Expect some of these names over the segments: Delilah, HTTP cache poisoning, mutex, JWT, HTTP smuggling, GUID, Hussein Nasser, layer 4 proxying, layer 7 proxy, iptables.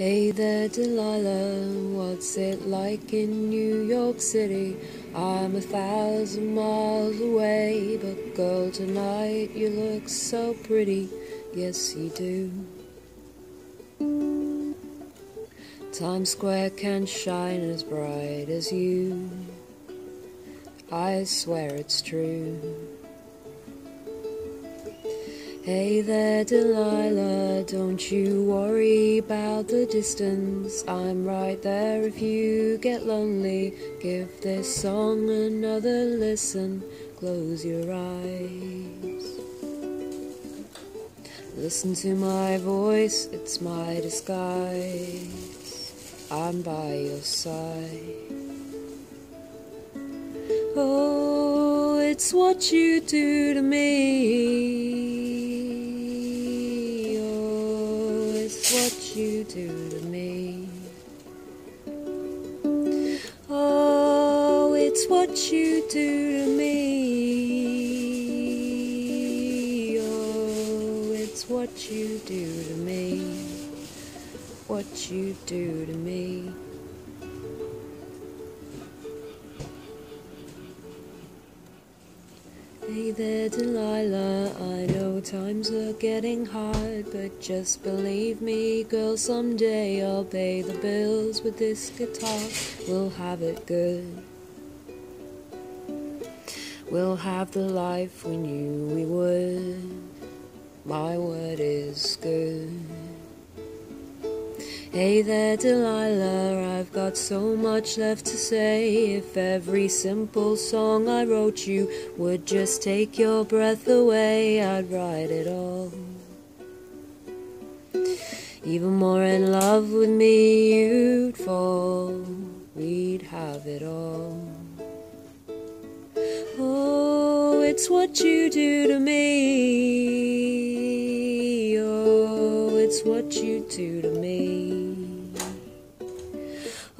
Hey there, Delilah, what's it like in New York City? I'm 1,000 miles away, but girl, tonight you look so pretty. Yes, you do. Times Square can shine as bright as you. I swear it's true. Hey there, Delilah, don't you worry about the distance. I'm right there if you get lonely. Give this song another listen. Close your eyes. Listen to my voice, it's my disguise. I'm by your side. Oh, it's what you do to me. Oh, it's what you do to me. Oh, it's what you do to me. Oh, it's what you do to me. What you do to me. Hey there, Delilah, I know times are getting hard, but just believe me, girl, someday I'll pay the bills with this guitar. We'll have it good. We'll have the life we knew we would. My word is good. Hey there, Delilah, I've got so much left to say. If every simple song I wrote you would just take your breath away, I'd write it all. Even more in love with me you'd fall. We'd have it all. Oh, it's what you do to me. Oh, it's what you do to me.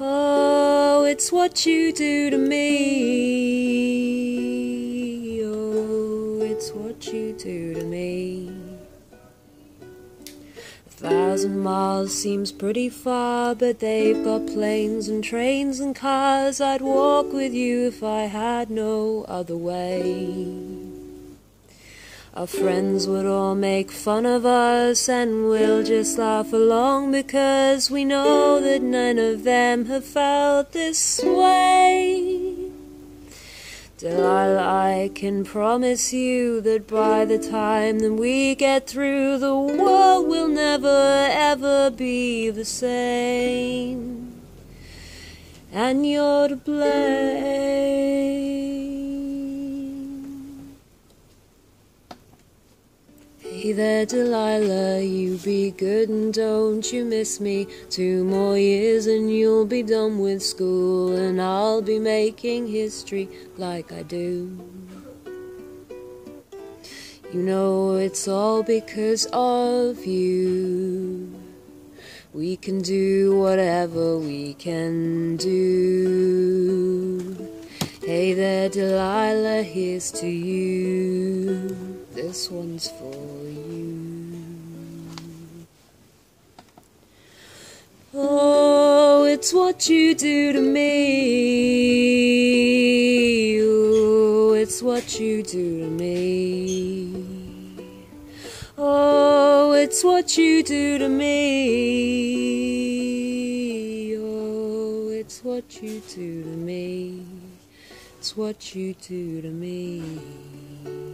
Oh, it's what you do to me. Oh, it's what you do to me. 1,000 miles seems pretty far, but they've got planes and trains and cars. I'd walk with you if I had no other way. Our friends would all make fun of us, and we'll just laugh along, because we know that none of them have felt this way. Delilah, I can promise you that by the time that we get through, the world will never ever be the same. And you're to blame. Hey there, Delilah, you be good and don't you miss me. 2 more years and you'll be done with school, and I'll be making history like I do. You know it's all because of you. We can do whatever we can do. Hey there, Delilah, here's to you. This one's for you. Oh, it's what you do to me. Oh, it's what you do to me. Oh, it's what you do to me. Oh, it's what you do to me. It's what you do to me.